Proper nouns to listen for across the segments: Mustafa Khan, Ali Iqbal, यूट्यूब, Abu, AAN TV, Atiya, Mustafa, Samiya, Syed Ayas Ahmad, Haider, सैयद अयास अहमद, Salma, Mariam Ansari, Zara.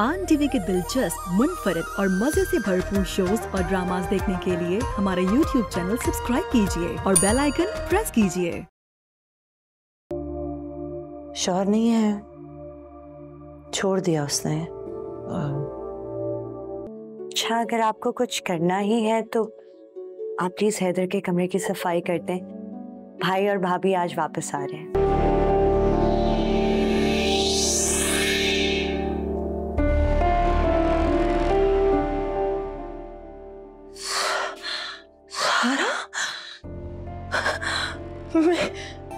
आन टीवी के दिलचस्प, मुनफरद और मजे से भरपूर शोज और ड्रामास देखने के लिए हमारा यूट्यूब चैनल सब्सक्राइब कीजिए और बेल आइकन प्रेस कीजिए। शोहर नहीं है, छोड़ दिया उसने। अच्छा, अगर आपको कुछ करना ही है तो आप प्लीज हैदर के कमरे की सफाई करते हैं। भाई और भाभी आज वापस आ रहे हैं।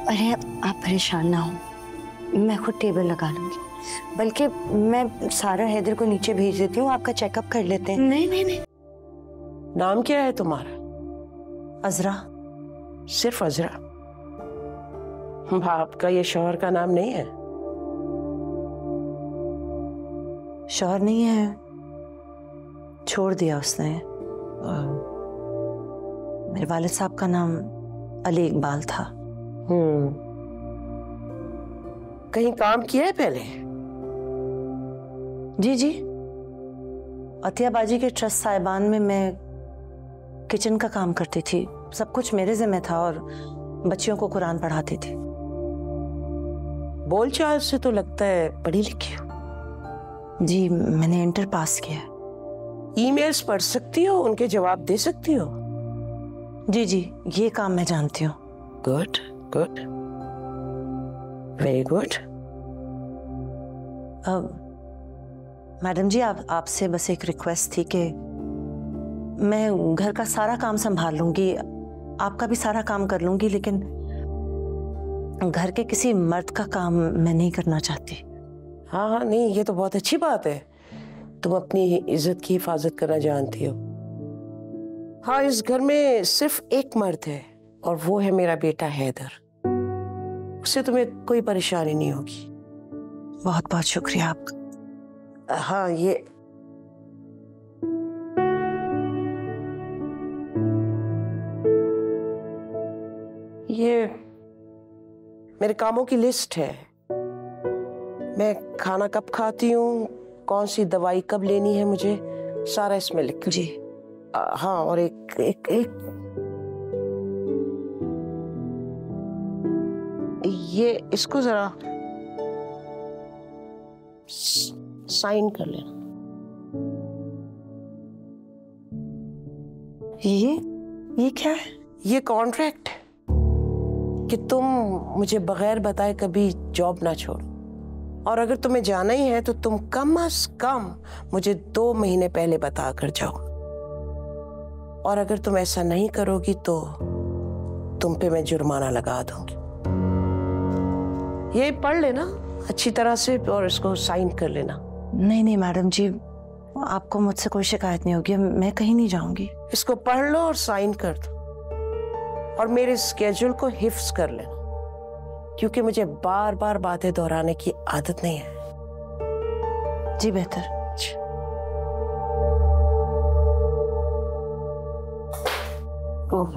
अरे आप परेशान ना हो, मैं खुद टेबल लगा लूंगी। बल्कि मैं सारा हैदर को नीचे भेज देती हूँ, आपका चेकअप कर लेते हैं। नहीं नहीं नहीं। नाम क्या है तुम्हारा? अजरा। सिर्फ अजरा? आपका ये शोहर का नाम नहीं है? शोहर नहीं है, छोड़ दिया उसने। मेरे वालिद साहब का नाम अली इकबाल था। कहीं काम किया है पहले? जी, अतिया बाजी के ट्रस्ट साहिबान में मैं किचन का काम करती थी। सब कुछ मेरे जिम्मे था और बच्चियों को कुरान पढ़ाती थी। बोलचाल से तो लगता है पढ़ी लिखी हो। जी, मैंने इंटर पास किया। ईमेल्स पढ़ सकती हो, उनके जवाब दे सकती हो? जी, ये काम मैं जानती हूँ। Good good, very good. Madam ji, आपसे बस एक रिक्वेस्ट थी कि मैं घर का सारा काम संभाल लूंगी, आपका भी सारा काम कर लूंगी, लेकिन घर के किसी मर्द का काम मैं नहीं करना चाहती। हाँ, नहीं, ये तो बहुत अच्छी बात है। तुम अपनी इज्जत की हिफाजत करना जानती हो। हाँ, इस घर में सिर्फ एक मर्द है और वो है मेरा बेटा हैदर। उससे तुम्हें कोई परेशानी नहीं होगी। बहुत बहुत शुक्रिया आपका। हाँ, ये मेरे कामों की लिस्ट है। मैं खाना कब खाती हूँ, कौन सी दवाई कब लेनी है, मुझे सारा इसमें लिख। जी हाँ। और एक एक एक ये इसको जरा साइन कर लेना। ये क्या है? ये कॉन्ट्रैक्ट है कि तुम मुझे बगैर बताए कभी जॉब ना छोड़ो, और अगर तुम्हें जाना ही है तो तुम कम से कम मुझे 2 महीने पहले बता कर जाओ, और अगर तुम ऐसा नहीं करोगी तो तुम पे मैं जुर्माना लगा दूंगी। ये पढ़ लेना अच्छी तरह से और इसको साइन कर लेना। नहीं मैडम जी, आपको मुझसे कोई शिकायत नहीं होगी, मैं कहीं नहीं जाऊंगी। इसको पढ़ लो और साइन कर दो, और मेरे स्केड्यूल को हिफ्स कर लेना, क्योंकि मुझे बार बार बातें दोहराने की आदत नहीं है। जी बेहतर। हाँ,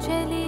चले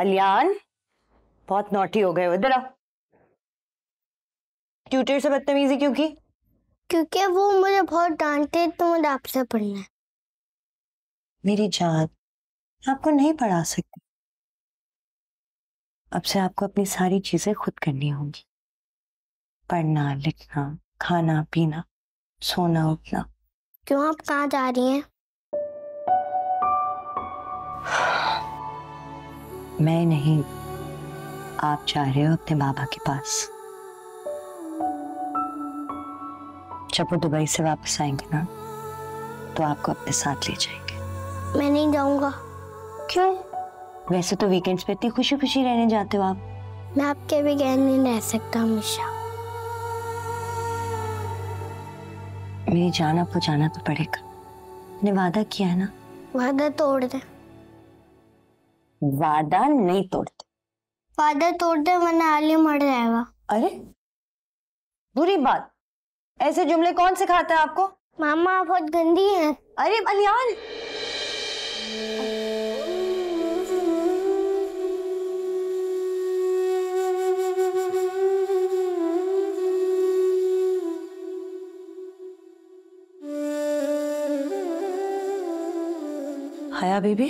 अलियान बहुत नॉटी हो गए हो। इधर ट्यूटर से बदतमीजी क्यों की? क्योंकि वो मुझे बहुत डांटते तो मुझे आपसे पढ़ना है। मेरी जान आपको नहीं पढ़ा सकती, अब से आपको अपनी सारी चीजें खुद करनी होंगी, पढ़ना लिखना खाना पीना सोना उठना। क्यों आप कहाँ जा रही हैं? मैं नहीं, आप जा रहे हो अपने बाबा के पास। जब वो दुबई से वापस आएंगे ना तो आपको अपने साथ ले जाएंगे। मैं नहीं जाऊंगा। क्यों? वैसे तो वीकेंड्स पे इतनी खुशी खुशी रहने जाते हो आप। मैं आपके बगैर नहीं रह सकता हमेशा। मेरी जान आपको जाना तो पड़ेगा, ने वादा किया है ना। वादा तोड़ दे। वादा नहीं तोड़ते। वादा तोड़ते वरना आली मर जाएगा। अरे बुरी बात, ऐसे जुमले कौन सिखाता है आपको? मामा आप बहुत गंदी हैं। अरे अलियान हाया बेबी,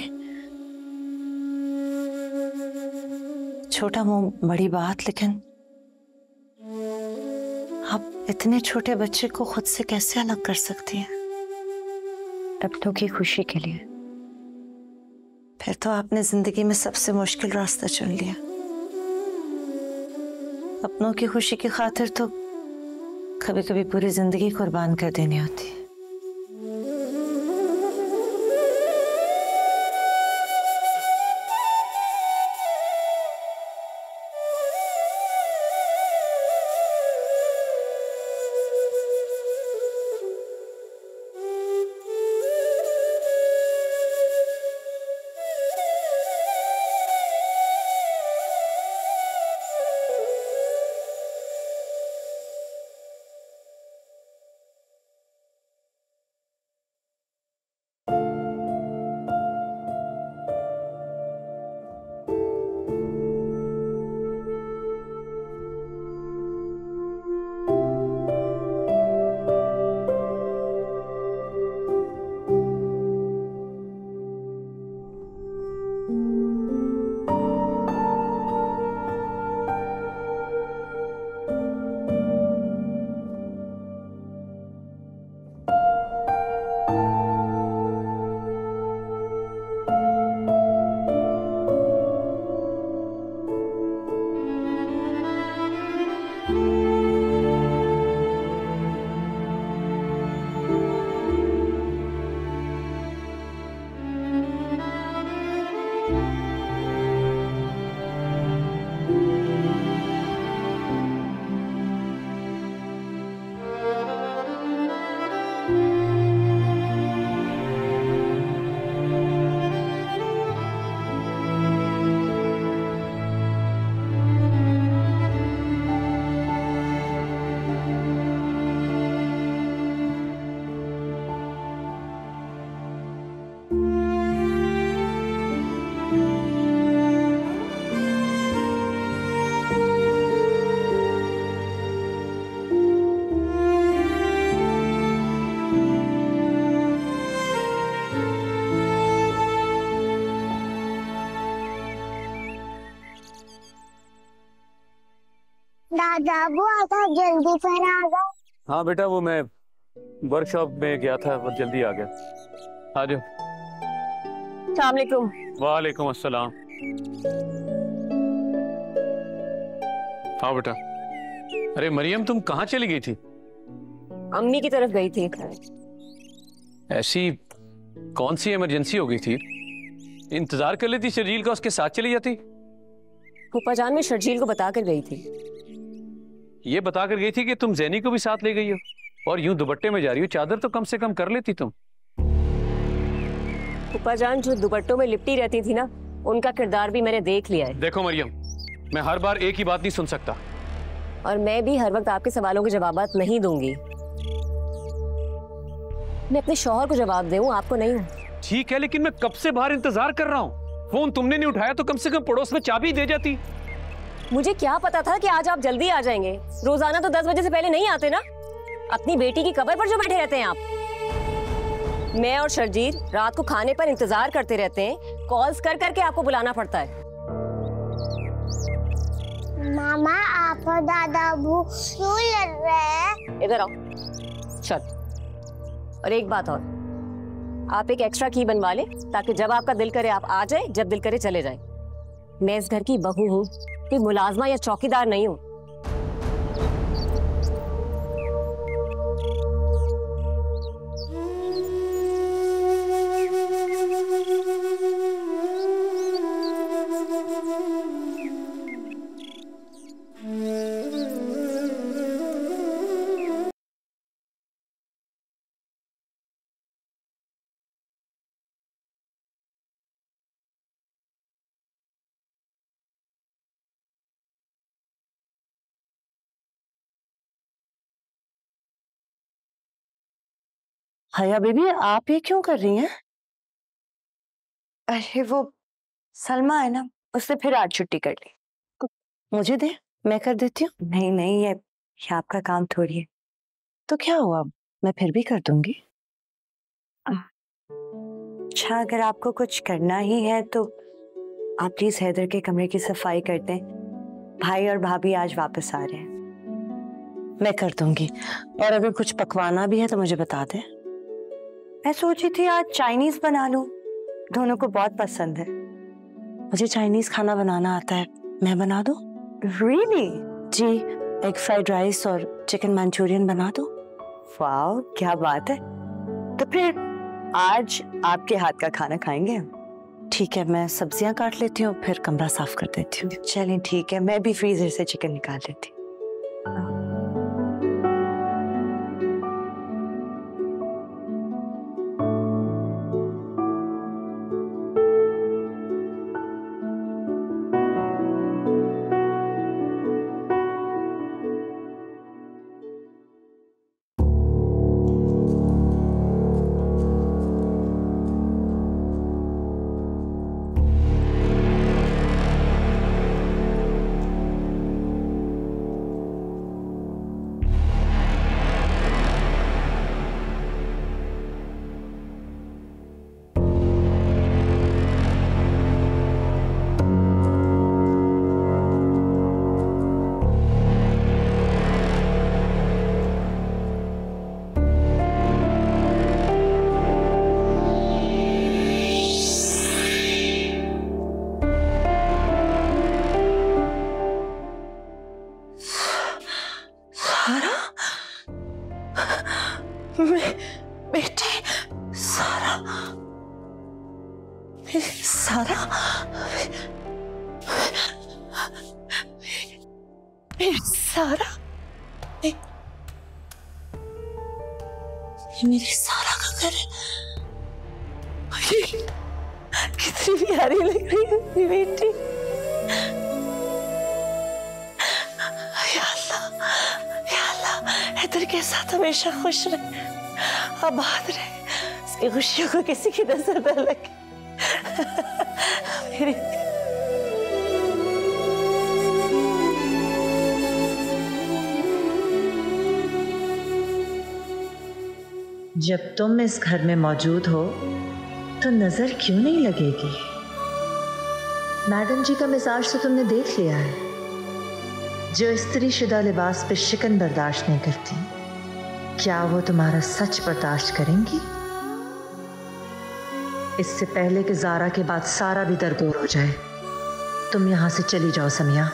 छोटा मुंह बड़ी बात, लेकिन आप इतने छोटे बच्चे को खुद से कैसे अलग कर सकती हैं? अपनों की खुशी के लिए। फिर तो आपने जिंदगी में सबसे मुश्किल रास्ता चुन लिया। अपनों की खुशी की खातिर तो कभी कभी पूरी जिंदगी कुर्बान कर देनी होती है। दादाबू आता जल्दी पर आ गया। हाँ बेटा, वो मैं वर्कशॉप में गया था, वो जल्दी आ गया। आ जाओ। अस्सलाम वालेकुम। वालेकुम अस्सलाम। हाँ बेटा। अरे मरियम, तुम कहाँ चली गई थी? अम्मी की तरफ गई थी। ऐसी कौन सी इमरजेंसी हो गई थी? इंतजार कर लेती शर्जील का, उसके साथ चली जाती। फूफा जान में शर्जील को बता कर गई थी। ये बता कर गई थी कि तुम जैनी को भी साथ ले गई हो और यूं दुपट्टे में जा रही हो। चादर तो कम से कम कर लेती तुम। फूफा जान जो दुपट्टों में लिपटी रहती थी ना, उनका किरदार भी मैंने देख लिया है। देखो मरियम, मैं हर बार एक ही बात नहीं सुन सकता, और मैं भी हर वक्त आपके सवालों के जवाब नहीं दूंगी। मैं अपने शोहर को जवाब दूं, आपको नहीं। ठीक है, लेकिन मैं कब से बाहर इंतजार कर रहा हूँ। फोन तुमने नहीं उठाया तो कम से कम पड़ोस में चाबी दे जाती। मुझे क्या पता था कि आज आप जल्दी आ जाएंगे। रोजाना तो 10 बजे से पहले नहीं आते ना। अपनी बेटी की कब्र पर जो बैठे रहते हैं आप। मैं और शर्जीर रात को खाने पर इंतजार करते रहते हैं। कॉल्स कर करके आपको बुलाना पड़ता है। मामा आप और दादा भूख क्यों लग रहे हैं? इधर आओ। चल। और एक बात और, आप एक एक्स्ट्रा की बनवा ले ताकि जब आपका दिल करे आप आ जाए, जब दिल करे चले जाए। मैं इस घर की बहू हूँ, कोई मुलाजमा या चौकीदार नहीं हूँ। हाया बेबी, आप ये क्यों कर रही हैं? अरे वो सलमा है ना, उससे फिर आज छुट्टी कर ली। मुझे दे, मैं कर देती हूँ। नहीं नहीं, ये आपका काम थोड़ी है। तो क्या हुआ, मैं फिर भी कर दूंगी। अच्छा, अगर आपको कुछ करना ही है तो आप प्लीज हैदर के कमरे की सफाई कर दें। भाई और भाभी आज वापस आ रहे हैं। मैं कर दूंगी। और अगर कुछ पकवाना भी है तो मुझे बता दें। मैं सोची थी आज चाइनीज बना लूं, दोनों को बहुत पसंद है। मुझे चाइनीज खाना बनाना आता है, मैं बना दूं? Really? जी, एग फ्राइड राइस और चिकन मंचूरियन बना दूं। वाह, क्या बात है। तो फिर आज आपके हाथ का खाना खाएंगे हम। ठीक है, मैं सब्जियां काट लेती हूँ, फिर कमरा साफ कर देती हूँ। चलें ठीक है, मैं भी फ्रीजर से चिकन निकाल लेती हूँ। खुशियों को किसी की नजर न लगे। मेरी जब तुम इस घर में मौजूद हो तो नजर क्यों नहीं लगेगी? मैडम जी का मिजाज तो तुमने देख लिया है। जो इस्त्री शुदा लिबास पे शिकन बर्दाश्त नहीं करती, क्या वो तुम्हारा सच बर्दाश्त करेंगी? इससे पहले कि ज़ारा के बाद सारा भी दरगोर हो जाए, तुम यहाँ से चली जाओ समिया।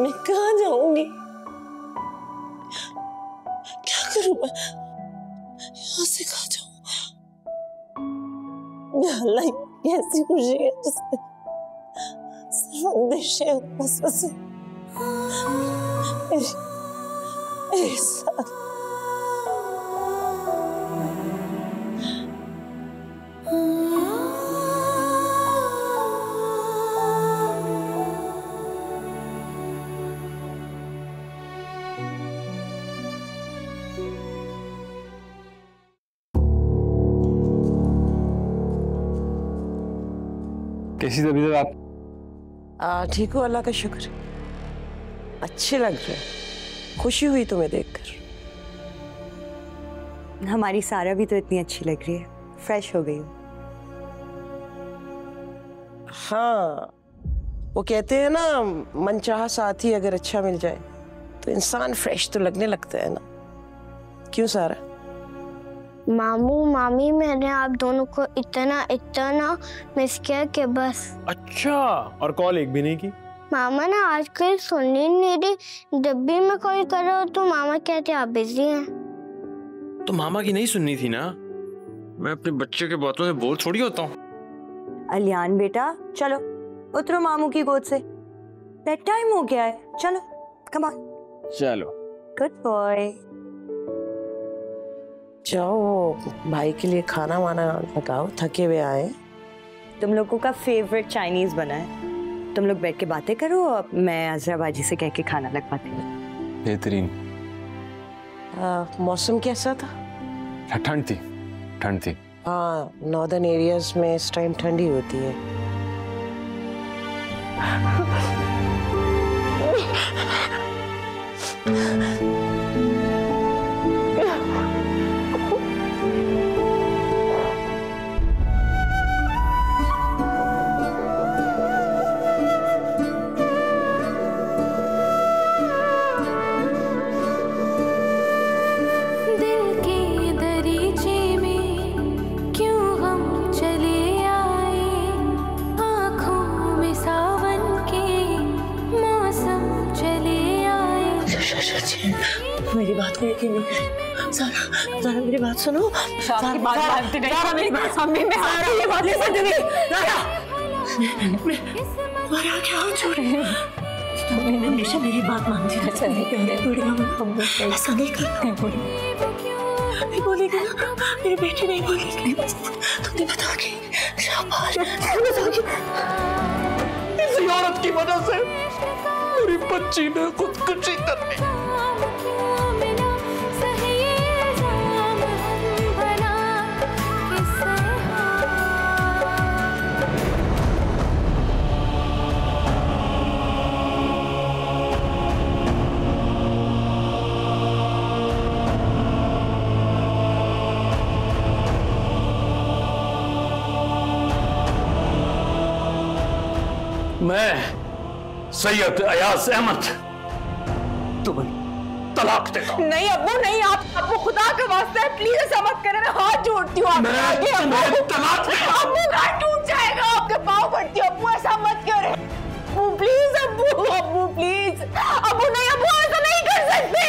मैं कहाँ जाऊंगी? क्या करूँ मैं? यहाँ से कहाँ जाऊँ? कैसी खुशी है जिसमें सब देशे बस बस। कैसी तबीयत आप? ठीक हो, अल्लाह का शुक्र। अच्छे लग रहे हैं, खुशी हुई तुम्हें देखकर। हमारी सारा भी तो इतनी अच्छी लग रही है, फ्रेश हो गई हो। हाँ, वो कहते हैं ना, मनचाहा साथी अगर अच्छा मिल जाए तो इंसान फ्रेश तो लगने लगता है ना, क्यों सारा? मामू मामी, मैंने आप दोनों को इतना इतना मिस किया कि बस। अच्छा, और कॉल एक भी नहीं की? मामा ना आजकल सुनने नहीं रही, जब भी मैं कॉल कर रहा हूँ तो मामा कहते आप बिजी हैं। तो मामा की नहीं सुननी थी ना, मैं अपने बच्चे के बातों से बोर थोड़ी होता हूँ। अलियान बेटा, चलो उतरो मामू की गोद से, बेड टाइम हो गया है, चलो कम ऑन। चलो गुड बॉय, जाओ भाई के लिए खाना वाना लगाओ, थके हुए आए। तुम लोगों का फेवरेट चाइनीज बना है, तुम लोग बैठ के बातें करो, मैं अजरा बाजी से कह के खाना लगवाती हूँ। बेहतरीन। मौसम कैसा था? ठंड थी, ठंड थी। हाँ, नॉर्दर्न एरियाज में इस टाइम ठंड ही होती है। ज़रा मेरी बात सुनो, ज़रा मेरी बात सामने में आ रही है, बातें सुन रही। ज़रा मेरा क्या हो रहा है? तुमने हमेशा मेरी बात मानती रहती है, ऐसा नहीं करते। नहीं बोलेगी ना, मेरी बेटी नहीं बोलेगी। तुमने बताओगी, शाबाश, तुमने बताओगी। इस औरत की वजह से मेरी बच्ची ने खुदकुशी कर ली। मैं सैयद अयास अहमद तुम्हें तलाक देता हूं। नहीं अबू, नहीं, आप खुदा का वास्ता है प्लीज ऐसा मत करें, मैं हाथ जोड़ती हूँ। टूट जाएगा, आपके पाँव पड़ती हूँ। अबू ऐसा मत करें, अबू प्लीज, अबू अबू प्लीज, अबू नहीं, अबू ऐसा नहीं कर सकते।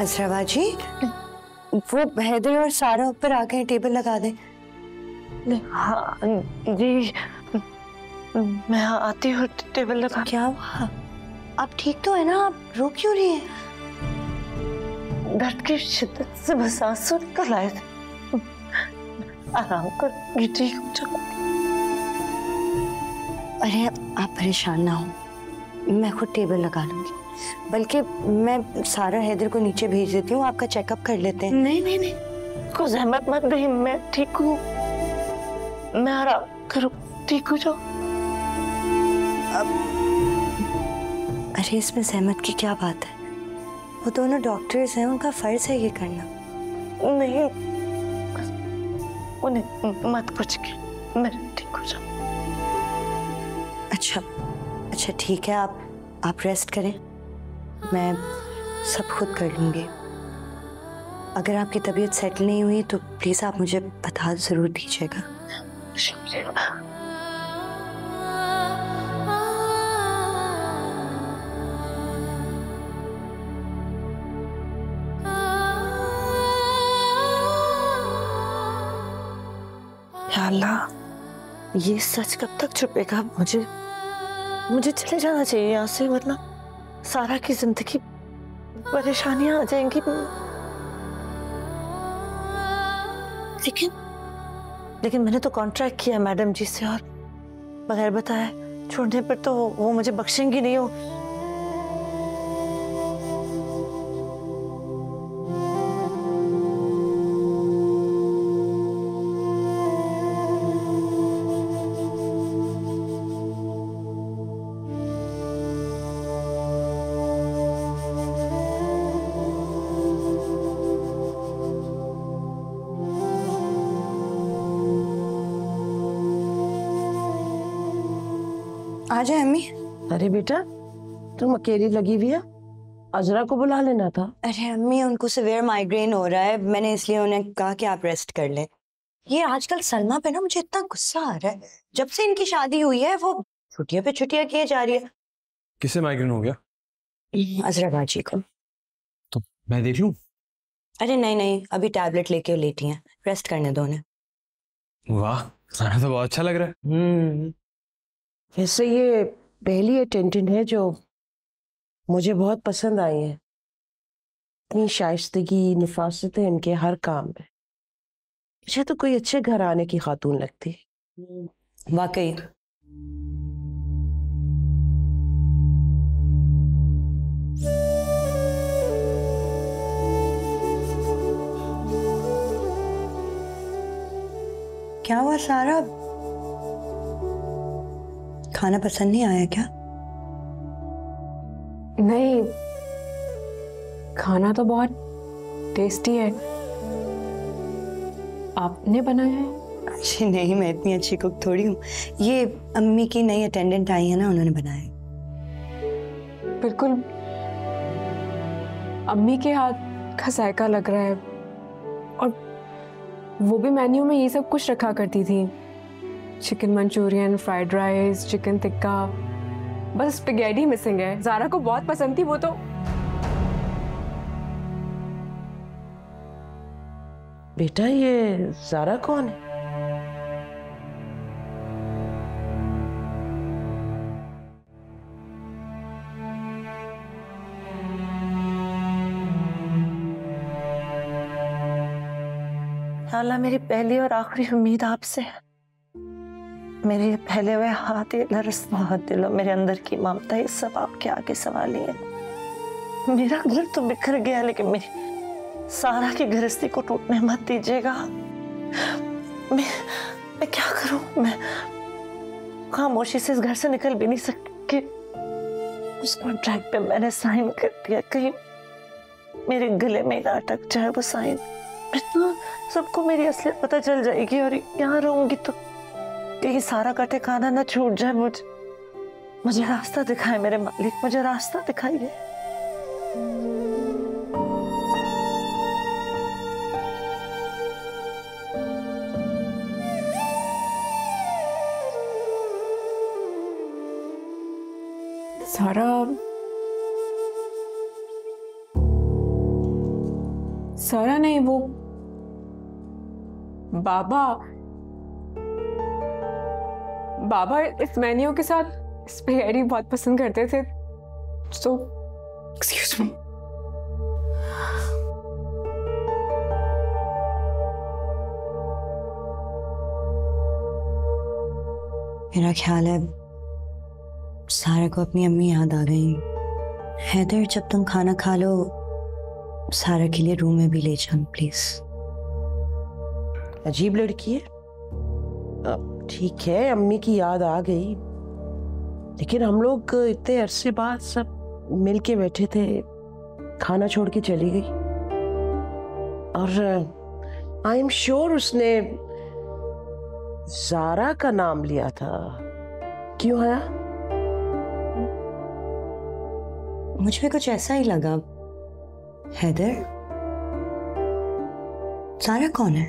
अजरा जी, वो हैदर और सारा ऊपर आ गए, टेबल लगा दें। हाँ जी, मैं आती हूँ, टेबल लगा। क्या हुआ? आप ठीक तो है ना? आप रो क्यों रही हैं? दर्द की शिद्दत से बस आंसू निकल आए थे। आराम कर, ठीक हो जाओ। अरे आप परेशान ना हो, मैं खुद टेबल लगा लूंगी, बल्कि मैं सारा हैदर को नीचे भेज देती हूँ, आपका चेकअप कर लेते हैं। नहीं नहीं नहीं, कोई जहमत मत दे, मैं ठीक हूँ, मैं आराम करूँ, ठीक हो जाओ। अरे इसमें जहमत की क्या बात है, वो दोनों डॉक्टर्स हैं, उनका फर्ज है ये करना। नहीं उन्हें मत कुछ, मैं ठीक हो जाऊँ। अच्छा अच्छा ठीक है, आप रेस्ट करें, मैं सब खुद कर लूँगी। अगर आपकी तबीयत सेटल नहीं हुई तो प्लीज़ आप मुझे बता ज़रूर दीजिएगा। शुक्रिया। अल्लाह, ये सच कब तक छुपेगा? मुझे चले जाना चाहिए यहाँ से, वरना सारा की जिंदगी परेशानियां आ जाएंगी। लेकिन मैंने तो कॉन्ट्रैक्ट किया मैडम जी से, और बगैर बताए छोड़ने पर तो वो मुझे बख्शेंगी नहीं। हो आ जाए अम्मी। अरे बेटा तुम अकेली लगी हुई है, अजरा को बुला लेना था। अरे अम्मी उनको सिवियर माइग्रेन हो रहा है, मैंने इसलिए उन्हें कहा कि आप रेस्ट कर लें। ये आजकल सलमा पे ना मुझे इतना गुस्सा आ रहा है, जब से इनकी शादी हुई है वो छुट्टियां पे छुट्टियां किए जा रही है। किसे माइग्रेन हो गया? अजरा बाजी को। तो मैं देख लूं? अरे नहीं नहीं अभी टैबलेट लेके लेटी हैं, रेस्ट करने दो उन्हें। वाह खाना तो बहुत अच्छा लग रहा है। वैसे ये पहली अटेंडेंट है जो मुझे बहुत पसंद आई है, इतनी शाइस्तगी निफासत है इनके हर काम में। मुझे तो कोई अच्छे घर आने की खातून लगती है वाकई। क्या हुआ सारा, खाना पसंद नहीं आया क्या? नहीं खाना तो बहुत टेस्टी है, आपने बनाया है? अच्छी नहीं, मैं इतनी अच्छी कुक थोड़ी हूँ, ये अम्मी की नई अटेंडेंट आई है ना उन्होंने बनाया। बिल्कुल अम्मी के हाथ का जायका लग रहा है, और वो भी मेन्यू में ये सब कुछ रखा करती थी, chicken Manchurian, fried rice, chicken tikka, बस स्पैगेटी मिसिंग है। ज़ारा को बहुत पसंद थी वो तो। बेटा ये ज़ारा कौन है? अल्लाह मेरी पहली और आखिरी उम्मीद आपसे है, मेरे फैले हुए हाथ रस्मा दिलो, मेरे अंदर की ममता, ये सब आपके आगे सवाल ही है। मेरा घर तो बिखर गया लेकिन मेरी सारा की गृहस्थी को टूटने मत दीजिएगा। मैं क्या करूं, मैं खामोशी से इस घर से निकल भी नहीं सकती। उस कॉन्ट्रैक्ट पे मैंने साइन कर दिया, कहीं मेरे गले में ना अटक जाए वो साइन, तो सबको मेरी असलियत पता चल जाएगी और यहाँ रहूंगी तो कहीं सारा का ठिकाना ना छूट जाए। मुझे रास्ता दिखाए मेरे मालिक, मुझे रास्ता दिखाइए। सारा सारा नहीं वो बाबा इस मेन्यू के साथ स्पैगेटी बहुत पसंद करते थे, so excuse me। मेरा ख्याल है सारा को अपनी अम्मी याद आ गई। हैदर जब तुम खाना खा लो सारा के लिए रूम में भी ले जाओ प्लीज। अजीब लड़की है। ठीक है अम्मी की याद आ गई, लेकिन हम लोग इतने अरसे बाद सब मिलके बैठे थे, खाना छोड़ के चली गई, और आई एम श्योर उसने ज़ारा का नाम लिया था। क्यों आया? मुझे कुछ ऐसा ही लगा। हैदर ज़ारा कौन है?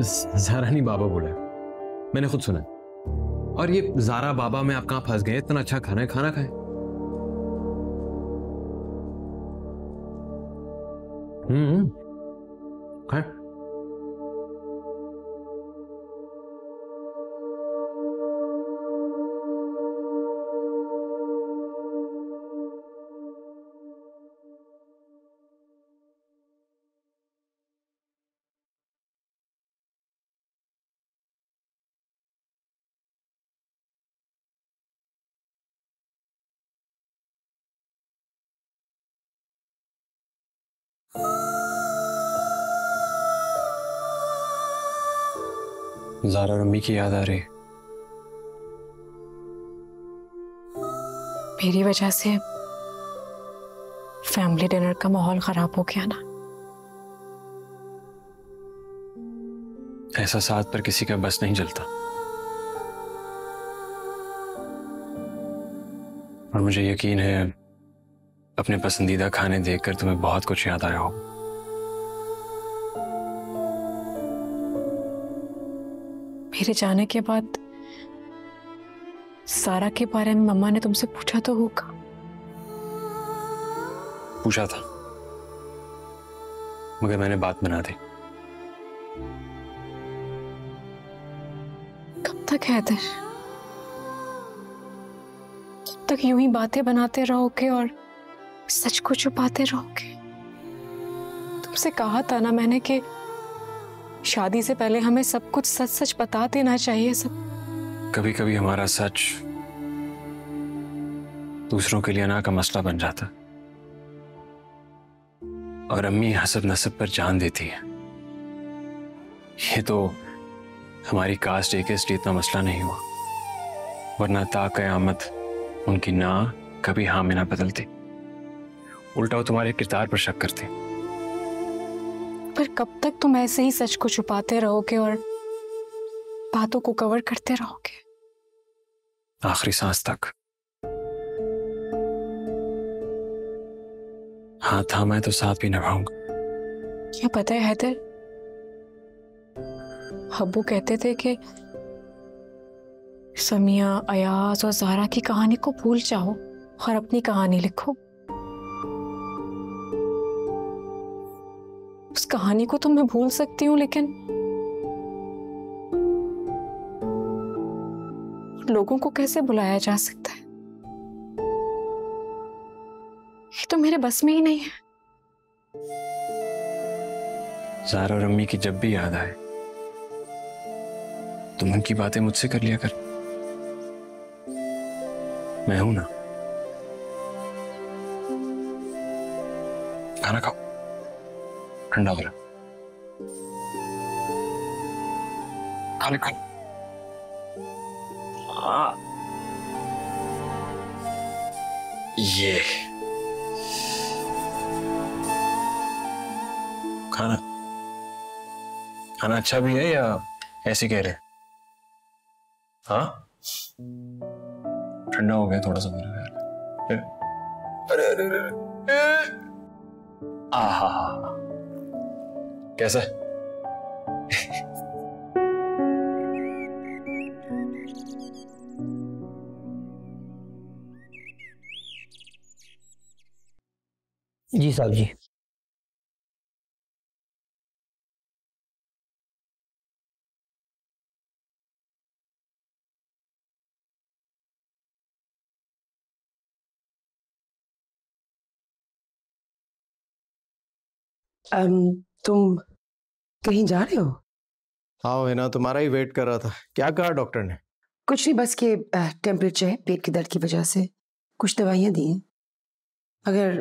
ज़ारा नहीं बाबा बोला है, मैंने खुद सुना। और ये ज़ारा बाबा में आप कहाँ फंस गए? इतना अच्छा खाना है, खाना खाएं। खाएं। ज़ारा और अम्मी की याद आ रही है। मेरी वजह से फैमिली डिनर का माहौल खराब हो गया ना। ऐसा साथ पर किसी का बस नहीं चलता और मुझे यकीन है अपने पसंदीदा खाने देखकर तुम्हें बहुत कुछ याद आया हो। मेरे जाने के बाद सारा के बारे में मम्मा ने तुमसे पूछा तो होगा? पूछा था मगर मैंने बात बना दी। कब तक हैदर तक यूं ही बातें बनाते रहोगे और सच को छुपाते रहोगे? तुमसे कहा था ना मैंने कि शादी से पहले हमें सब कुछ सच सच बता देना चाहिए। सब कभी कभी हमारा सच दूसरों के लिए ना का मसला बन जाता और अम्मी हसब नसब पर जान देती है। ये तो हमारी कास्ट एक इसलिए इतना मसला नहीं हुआ वरना ता कयामत उनकी ना कभी हाँ में ना बदलते, उल्टा वो तुम्हारे किरदार पर शक करते। पर कब तक तुम ऐसे ही सच को छुपाते रहोगे और बातों को कवर करते रहोगे? आखिरी सांस तक। हाँ था मैं तो साथ भी निभाऊंगा। क्या पता है हैदर, अबू कहते थे कि समिया, अयास और ज़ारा की कहानी को भूल जाओ और अपनी कहानी लिखो। उस कहानी को तो मैं भूल सकती हूँ लेकिन लोगों को कैसे बुलाया जा सकता है? ये तो मेरे बस में ही नहीं है। ज़ारा और अम्मी की जब भी याद आए तुम उनकी बातें मुझसे कर लिया कर, मैं हूं ना। खाना खाओ ठंडा हो रहा। खाने खाओ। ये खाना खाना अच्छा भी है या ऐसे कह रहे? हाँ ठंडा हो गया थोड़ा सा मेरा यार। अरे अरे अरे आहा कैसा? जी साहब जी। तुम कहीं जा रहे हो? हाँ है ना, तुम्हारा ही वेट कर रहा था। क्या कहा डॉक्टर ने? कुछ नहीं, बस के टेम्परेचर है, पेट के दर्द की वजह से कुछ दवाइयाँ दी हैं। अगर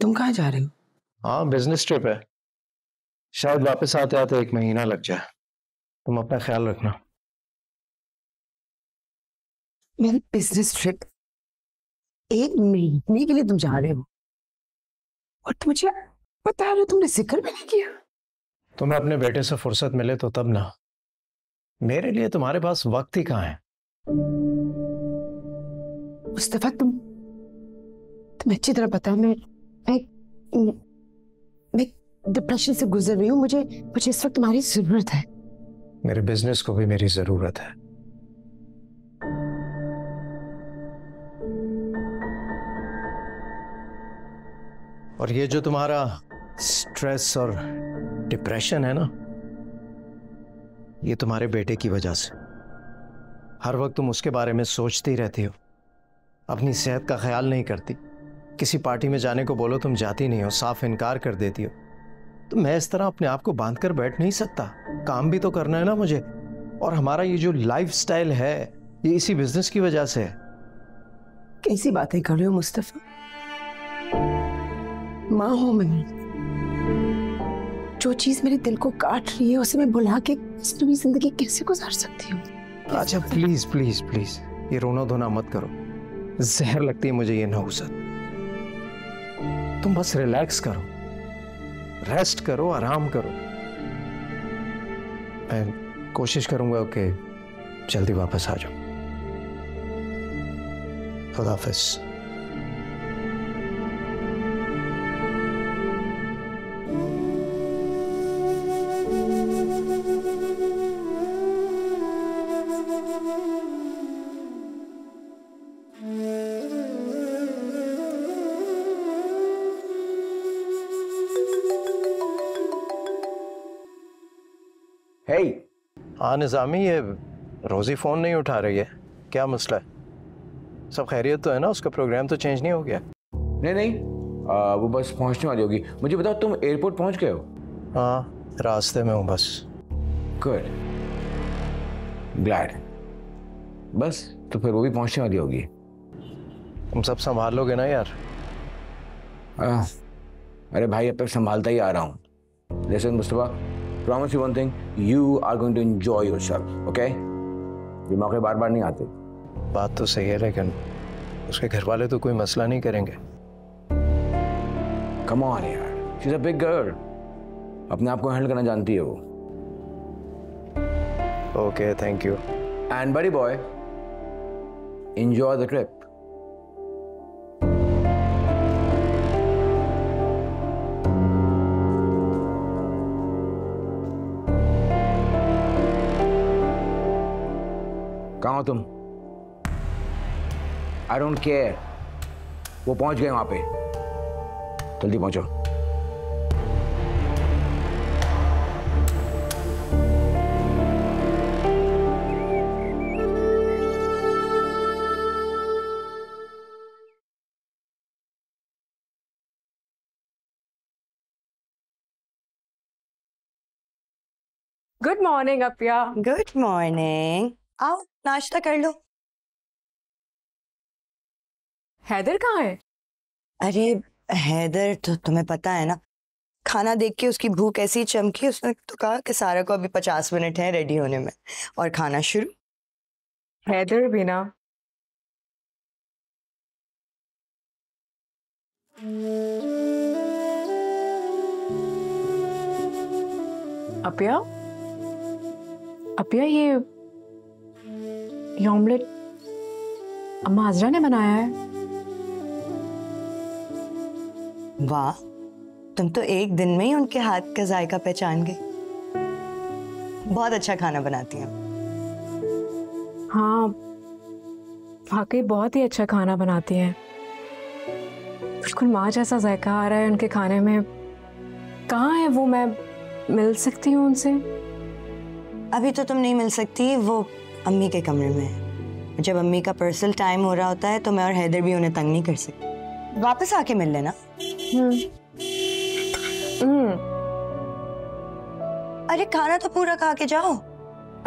तुम कहाँ जा रहे हो? हाँ बिजनेस ट्रिप है, शायद वापस आते आते 1 महीना लग जाए। तुम अपना ख्याल रखना। मेरी बिजनेस ट्रिप 1 महीने के लिए तुम जा रहे हो और तुम मुझे बता रहे तुमने जिक्र भी नहीं किया। तुम्हें अपने बेटे से फुर्सत मिले तो तब ना, मेरे लिए तुम्हारे पास वक्त ही कहाँ है। मुस्तफा तुम अच्छी तरह पता है मैं डिप्रेशन से गुजर रही हूँ। मुझे इस वक्त तुम्हारी जरूरत है। मेरे बिजनेस को भी मेरी जरूरत है। और ये जो तुम्हारा स्ट्रेस और डिप्रेशन है ना, ये तुम्हारे बेटे की वजह से। हर वक्त तुम उसके बारे में सोचती रहती हो, अपनी सेहत का ख्याल नहीं करती। किसी पार्टी में जाने को बोलो तुम जाती नहीं हो, साफ इनकार कर देती हो। तो मैं इस तरह अपने आप को बांध कर बैठ नहीं सकता, काम भी तो करना है ना मुझे। और हमारा ये जो लाइफस्टाइल है ये इसी बिजनेस की वजह से है। कैसी बातें कर रहे हो मुस्तफा, माँ हो मैं। जो चीज मेरे दिल को काट रही है उसे मैं भुला के जिंदगी कैसे गुजार सकती हूँ। अच्छा प्लीज प्लीज प्लीज ये रोना धोना मत करो, जहर लगती है मुझे ये नहुसत। तुम बस रिलैक्स करो, रेस्ट करो, आराम करो। मैं कोशिश करूंगा कि जल्दी वापस आ जाऊं। खुदा हाफिज। Hey, हाँ निज़ामी, ये रोज़ी फ़ोन नहीं उठा रही है, क्या मसला है? सब खैरियत तो है ना? उसका प्रोग्राम तो चेंज नहीं हो गया? नहीं नहीं वो बस पहुंचने वाली होगी। मुझे बताओ तुम एयरपोर्ट पहुंच गए हो? हाँ रास्ते में हूँ बस। Good, glad. बस तो फिर वो भी पहुंचने वाली होगी। तुम सब संभाल लोगे ना यार? अरे भाई अब तक संभालता ही आ रहा हूँ। जैसे Mustafa, Promise you one thing, you are going to enjoy yourself, okay? ये मौके बार बार नहीं आते। बात तो सही है लेकिन उसके घर वाले तो कोई मसला नहीं करेंगे। Come on यार, she's a big girl. अपने आप को हैंडल करना जानती है वो। Okay, thank you. And buddy boy, enjoy the trip. कहाँ हो तुम? I don't care. वो पहुंच गए वहां पे, जल्दी पहुंचो। Good morning Apia. Good morning, आओ नाश्ता कर लो। हैदर कहाँ है? अरे हैदर तो तुम्हें पता है ना, खाना देख के उसकी भूख ऐसी चमकी, उसने तो कहा कि सारा को अभी 50 मिनट है रेडी होने में और खाना शुरू। हैदर भी ना, अपिया अपिया ये ऑमलेट अम्मा आजरा ने बनाया है। वाह, तुम तो एक दिन में ही उनके हाथ का जायका पहचान गई। बहुत अच्छा खाना बनाती हैं। हाँ वाकई बहुत ही अच्छा खाना बनाती हैं। बिल्कुल माँ जैसा जायका आ रहा है उनके खाने में। कहाँ है वो, मैं मिल सकती हूँ उनसे? अभी तो तुम नहीं मिल सकती, वो अम्मी के कमरे में है। जब अम्मी का पर्सनल टाइम हो रहा होता है तो मैं और हैदर भी उन्हें तंग नहीं कर सकते। वापस आके मिल लेना। अरे खाना तो पूरा खा के जाओ।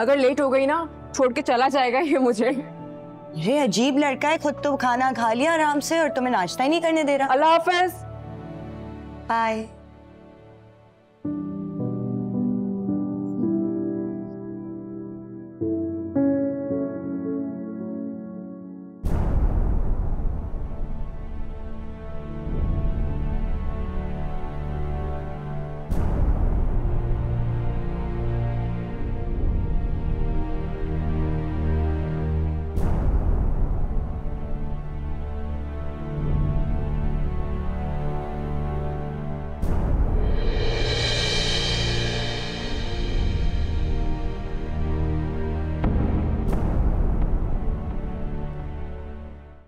अगर लेट हो गई ना छोड़ के चला जाएगा ये मुझे। अरे अजीब लड़का है, खुद तो खाना खा लिया आराम से और तुम्हें नाश्ता ही नहीं करने दे रहा। अल्लाह हाफ़िज़, बाय।